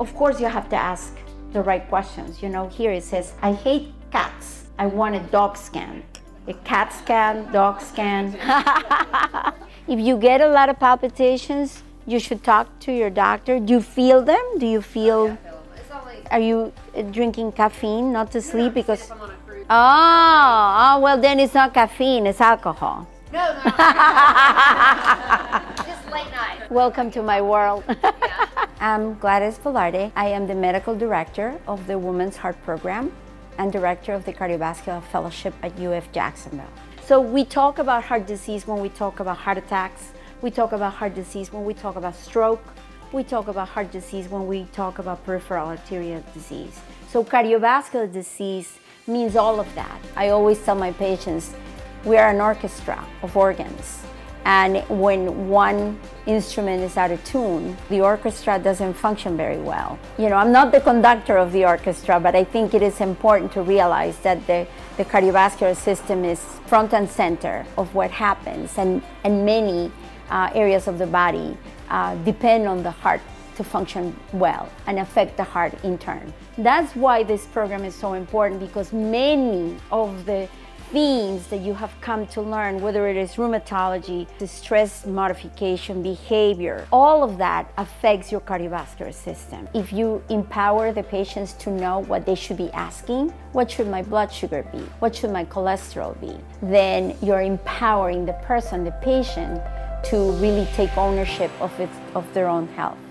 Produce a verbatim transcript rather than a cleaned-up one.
Of course, you have to ask the right questions. You know, here it says, I hate cats. I want a dog scan. A cat scan, dog scan. If you get a lot of palpitations, you should talk to your doctor. Do you feel them? Do you feel... Are you drinking caffeine, not to sleep? No, because... I'm on a cruise. Oh, oh, well then it's not caffeine, it's alcohol. No, no. no. Just late night. Welcome to my world. Yeah. I'm Gladys Velarde. I am the medical director of the Women's Heart Program and director of the Cardiovascular Fellowship at U F Jacksonville. So we talk about heart disease when we talk about heart attacks. We talk about heart disease when we talk about stroke. We talk about heart disease when we talk about peripheral arterial disease. So cardiovascular disease means all of that. I always tell my patients, we are an orchestra of organs. And when one instrument is out of tune, the orchestra doesn't function very well. You know, I'm not the conductor of the orchestra, but I think it is important to realize that the, the cardiovascular system is front and center of what happens. And, and many uh, areas of the body Uh, depend on the heart to function well and affect the heart in turn. That's why this program is so important, because many of the themes that you have come to learn, whether it is rheumatology, stress modification, behavior, all of that affects your cardiovascular system. If you empower the patients to know what they should be asking, what should my blood sugar be, what should my cholesterol be, then you're empowering the person, the patient, to really take ownership of, it, of their own health.